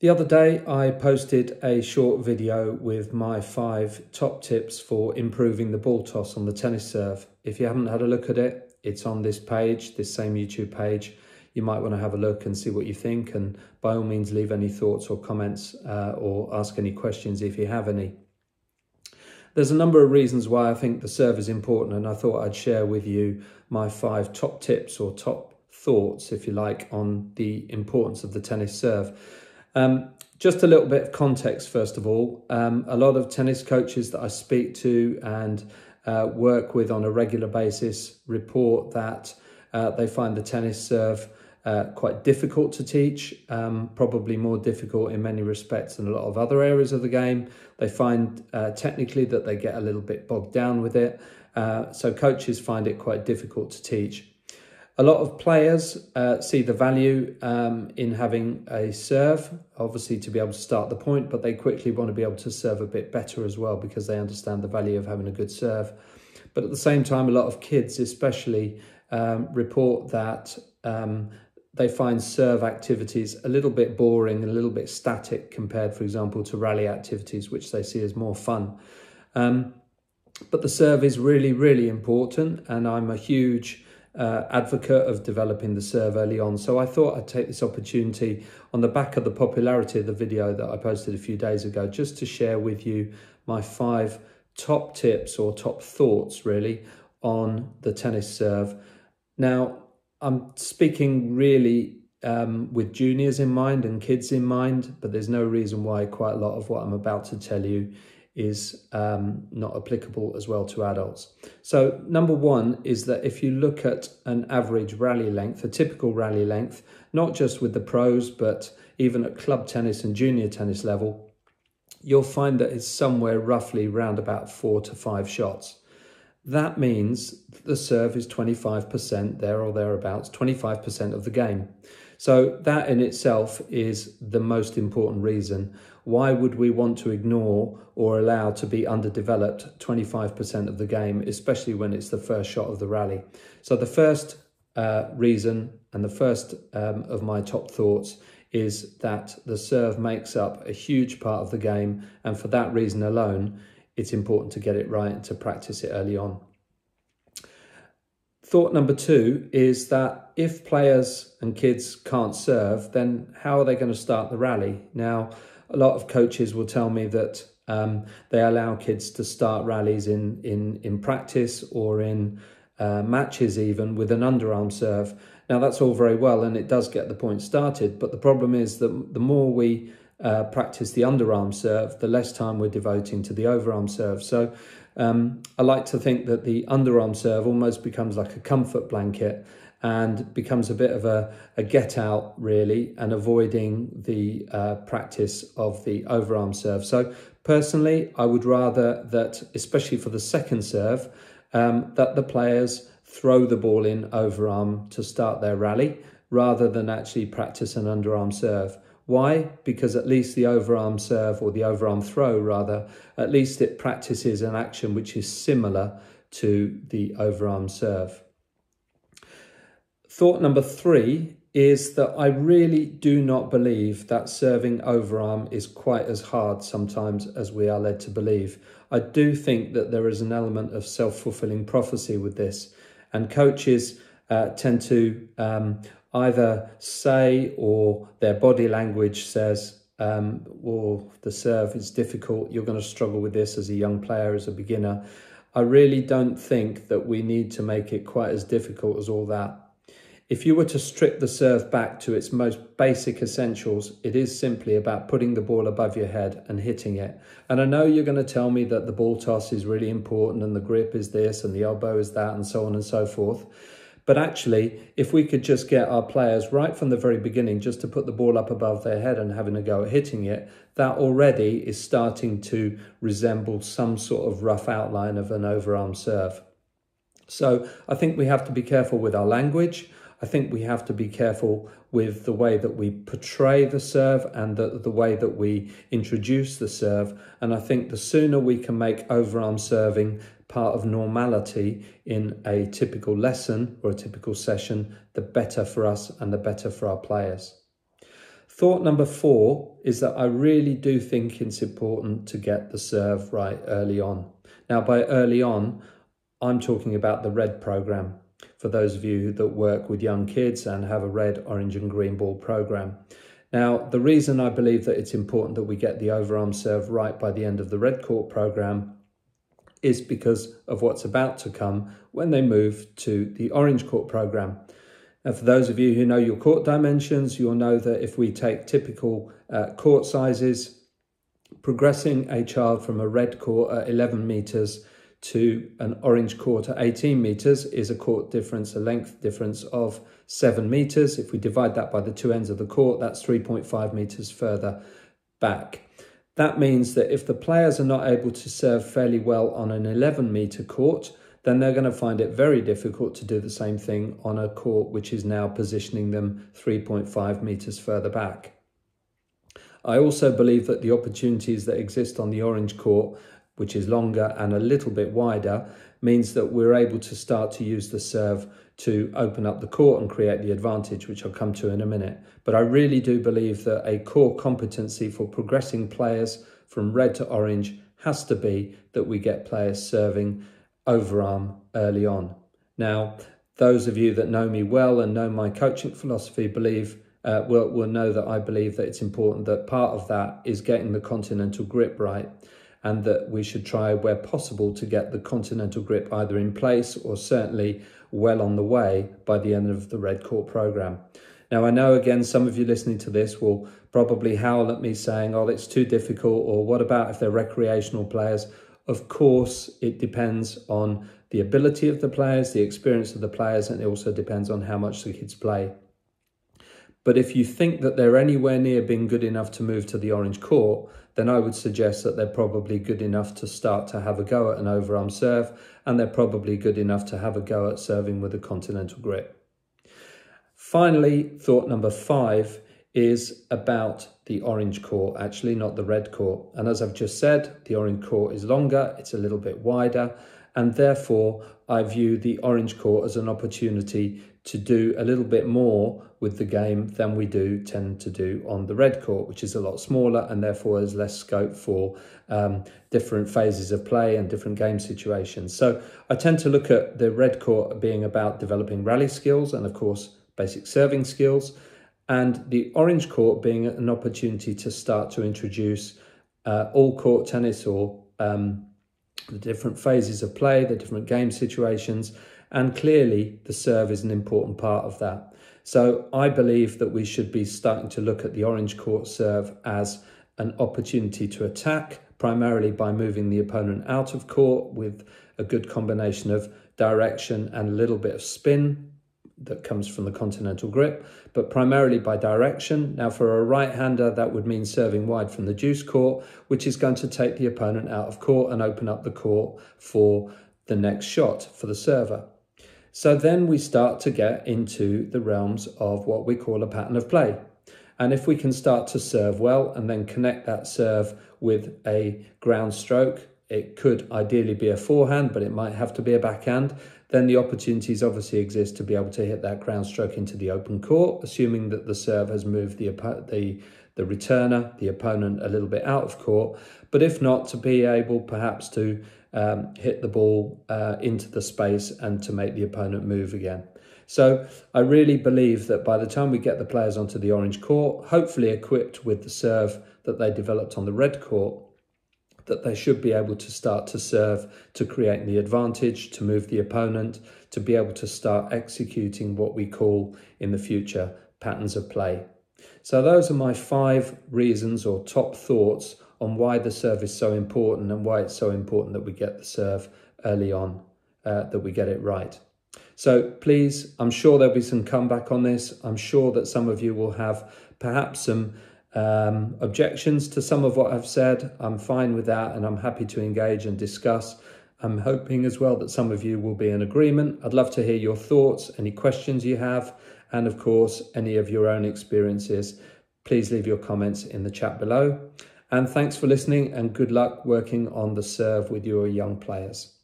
The other day, I posted a short video with my 5 top tips for improving the ball toss on the tennis serve. If you haven't had a look at it, it's on this page, this same YouTube page. You might want to have a look and see what you think, and by all means leave any thoughts or comments or ask any questions if you have any. There's a number of reasons why I think the serve is important, and I thought I'd share with you my 5 top tips or top thoughts, if you like, on the importance of the tennis serve. Just a little bit of context, first of all. A lot of tennis coaches that I speak to and work with on a regular basis report that they find the tennis serve quite difficult to teach, probably more difficult in many respects than a lot of other areas of the game. They find technically that they get a little bit bogged down with it, so coaches find it quite difficult to teach. A lot of players see the value in having a serve, obviously to be able to start the point, but they quickly want to be able to serve a bit better as well because they understand the value of having a good serve. But at the same time, a lot of kids especially report that they find serve activities a little bit boring and a little bit static compared, for example, to rally activities, which they see as more fun. But the serve is really, really important, and I'm a huge advocate of developing the serve early on. So I thought I'd take this opportunity on the back of the popularity of the video that I posted a few days ago, just to share with you my 5 top tips or top thoughts really on the tennis serve. Now, I'm speaking really with juniors in mind and kids in mind, but there's no reason why quite a lot of what I'm about to tell you is not applicable as well to adults. So number one is that if you look at an average rally length, a typical rally length, not just with the pros, but even at club tennis and junior tennis level, you'll find that it's somewhere roughly round about 4 to 5 shots. That means the serve is 25% there or thereabouts, 25% of the game. So that in itself is the most important reason. Why would we want to ignore or allow to be underdeveloped 25% of the game, especially when it's the first shot of the rally? So the first reason and the first of my top thoughts is that the serve makes up a huge part of the game, and for that reason alone, it's important to get it right and to practice it early on. Thought number 2 is that if players and kids can't serve, then how are they going to start the rally? Now, a lot of coaches will tell me that they allow kids to start rallies in practice or in matches even with an underarm serve. Now, that's all very well and it does get the point started, but the problem is that the more we practice the underarm serve, the less time we're devoting to the overarm serve. So I like to think that the underarm serve almost becomes like a comfort blanket and becomes a bit of a get out really, and avoiding the practice of the overarm serve. So personally, I would rather that, especially for the second serve, that the players throw the ball in overarm to start their rally rather than actually practice an underarm serve. Why? Because at least the overarm serve, or the overarm throw rather, at least it practices an action which is similar to the overarm serve. Thought number 3 is that I really do not believe that serving overarm is quite as hard sometimes as we are led to believe. I do think that there is an element of self-fulfilling prophecy with this, and coaches tend to either say, or their body language says, well, the serve is difficult, you're going to struggle with this as a young player, as a beginner. I really don't think that we need to make it quite as difficult as all that. If you were to strip the serve back to its most basic essentials, it is simply about putting the ball above your head and hitting it. And I know you're going to tell me that the ball toss is really important and the grip is this and the elbow is that and so on and so forth. But actually, if we could just get our players right from the very beginning just to put the ball up above their head and having a go at hitting it, that already is starting to resemble some sort of rough outline of an overarm serve. So I think we have to be careful with our language. I think we have to be careful with the way that we portray the serve and the way that we introduce the serve. And I think the sooner we can make overarm serving part of normality in a typical lesson or a typical session, the better for us and the better for our players. Thought number four is that I really do think it's important to get the serve right early on. Now, by early on, I'm talking about the RED program, for those of you that work with young kids and have a red, orange and green ball program. Now, the reason I believe that it's important that we get the overarm serve right by the end of the Red Court program is because of what's about to come when they move to the Orange Court program. And for those of you who know your court dimensions, you'll know that if we take typical court sizes, progressing a child from a red court at 11 metres to an orange court at 18 metres is a court difference, a length difference of 7 metres. If we divide that by the two ends of the court, that's 3.5 metres further back. That means that if the players are not able to serve fairly well on an 11-metre court, then they're going to find it very difficult to do the same thing on a court which is now positioning them 3.5 metres further back. I also believe that the opportunities that exist on the orange court, which is longer and a little bit wider, means that we're able to start to use the serve to open up the court and create the advantage, which I'll come to in a minute. But I really do believe that a core competency for progressing players from red to orange has to be that we get players serving overarm early on. Now, those of you that know me well and know my coaching philosophy will know that I believe that it's important that part of that is getting the continental grip right, and that we should try where possible to get the continental grip either in place or certainly well on the way by the end of the Red Court program. Now, I know, again, some of you listening to this will probably howl at me saying, oh, it's too difficult, or what about if they're recreational players? Of course, it depends on the ability of the players, the experience of the players, and it also depends on how much the kids play. But if you think that they're anywhere near being good enough to move to the orange court, then I would suggest that they're probably good enough to start to have a go at an overarm serve, and they're probably good enough to have a go at serving with a continental grip. Finally, thought number five is about the orange court, actually, not the red court. And as I've just said, the orange court is longer, it's a little bit wider, and therefore I view the orange court as an opportunity to do a little bit more with the game than we tend to do on the red court, which is a lot smaller, and therefore there's less scope for different phases of play and different game situations. So I tend to look at the red court being about developing rally skills and, of course, basic serving skills, and the orange court being an opportunity to start to introduce all-court tennis, or the different phases of play, the different game situations, and clearly the serve is an important part of that. So I believe that we should be starting to look at the orange court serve as an opportunity to attack, primarily by moving the opponent out of court with a good combination of direction and a little bit of spin that comes from the continental grip, but primarily by direction. Now, for a right-hander, that would mean serving wide from the deuce court, which is going to take the opponent out of court and open up the court for the next shot for the server. So then we start to get into the realms of what we call a pattern of play. And if we can start to serve well and then connect that serve with a ground stroke, it could ideally be a forehand, but it might have to be a backhand, then the opportunities obviously exist to be able to hit that ground stroke into the open court, assuming that the serve has moved the returner, the opponent, a little bit out of court. But if not, to be able perhaps to hit the ball into the space and to make the opponent move again. So I really believe that by the time we get the players onto the orange court, hopefully equipped with the serve that they developed on the red court, that they should be able to start to serve to create the advantage, to move the opponent, to be able to start executing what we call in the future patterns of play. So those are my five reasons or top thoughts on why the serve is so important and why it's so important that we get the serve early on, that we get it right. So please, I'm sure there'll be some comeback on this. I'm sure that some of you will have perhaps some objections to some of what I've said. I'm fine with that, and I'm happy to engage and discuss. I'm hoping as well that some of you will be in agreement. I'd love to hear your thoughts, any questions you have, and of course, any of your own experiences. Please leave your comments in the chat below. And thanks for listening, and good luck working on the serve with your young players.